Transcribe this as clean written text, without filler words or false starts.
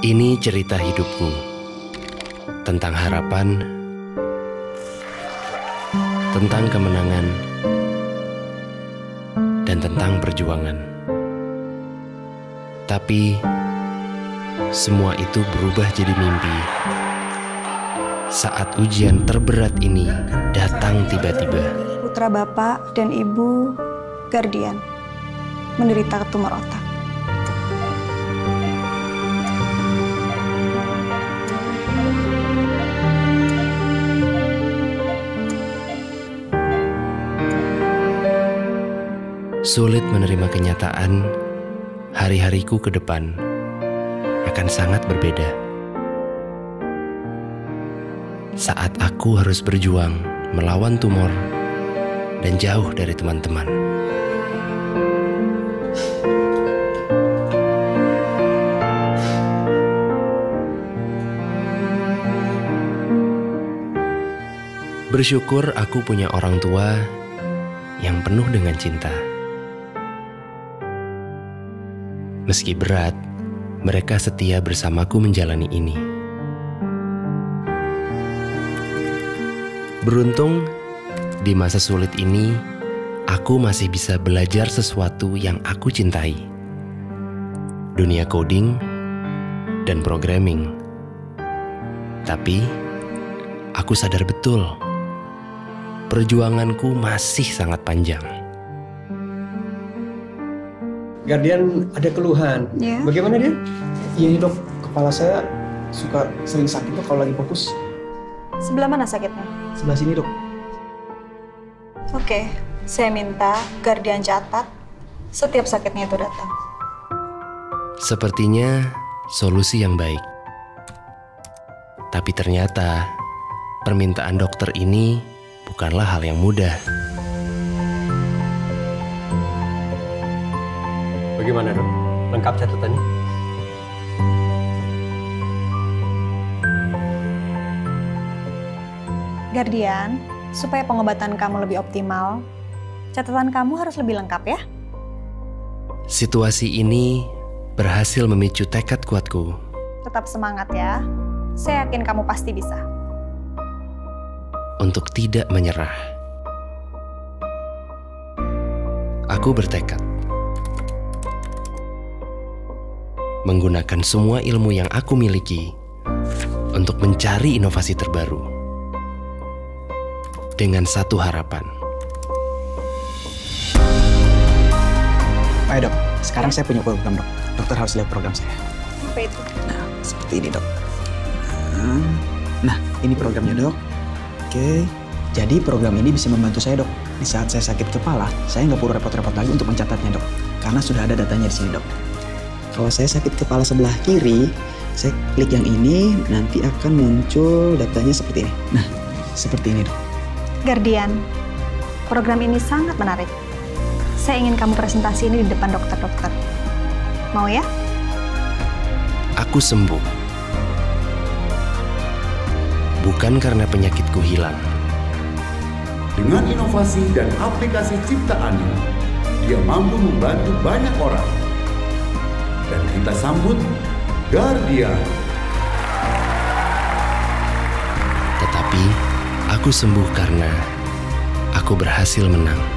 Ini cerita hidupku tentang harapan, tentang kemenangan, dan tentang perjuangan. Tapi semua itu berubah jadi mimpi saat ujian terberat ini datang tiba-tiba. Putra Bapak dan Ibu Gardyan menderita tumor otak. Sulit menerima kenyataan, hari-hariku ke depan akan sangat berbeda. Saat aku harus berjuang melawan tumor dan jauh dari teman-teman. Bersyukur aku punya orang tua yang penuh dengan cinta. Meski berat, mereka setia bersamaku menjalani ini. Beruntung, di masa sulit ini, aku masih bisa belajar sesuatu yang aku cintai. Dunia coding dan programming. Tapi, aku sadar betul, perjuanganku masih sangat panjang. Gardyan ada keluhan, yeah. Bagaimana dia? Iya dok, kepala saya suka sering sakit tuh kalau lagi fokus. Sebelah mana sakitnya? Sebelah sini dok. Oke, saya minta Gardyan catat setiap sakitnya itu datang. Sepertinya solusi yang baik. Tapi ternyata permintaan dokter ini bukanlah hal yang mudah. Bagaimana dok? Lengkap catatannya? Gardyan, supaya pengobatan kamu lebih optimal, catatan kamu harus lebih lengkap ya? Situasi ini berhasil memicu tekad kuatku. Tetap semangat ya, saya yakin kamu pasti bisa. Untuk tidak menyerah, aku bertekad menggunakan semua ilmu yang aku miliki untuk mencari inovasi terbaru dengan satu harapan. Ayo dok, sekarang saya punya program dok. Dokter harus lihat program saya. Apa itu? Nah, seperti ini dok. Nah, ini programnya dok. Oke, jadi program ini bisa membantu saya dok. Di saat saya sakit kepala, saya nggak perlu repot-repot lagi untuk mencatatnya dok. Karena sudah ada datanya di sini dok. Kalau saya sakit kepala sebelah kiri, saya klik yang ini, nanti akan muncul datanya seperti ini. Nah, seperti ini dok. Gardyan, program ini sangat menarik. Saya ingin kamu presentasi ini di depan dokter-dokter. Mau ya? Aku sembuh. Bukan karena penyakitku hilang. Dengan inovasi dan aplikasi ciptaannya, dia mampu membantu banyak orang. Dan kita sambut Gardyan. Tetapi, aku sembuh karena aku berhasil menang.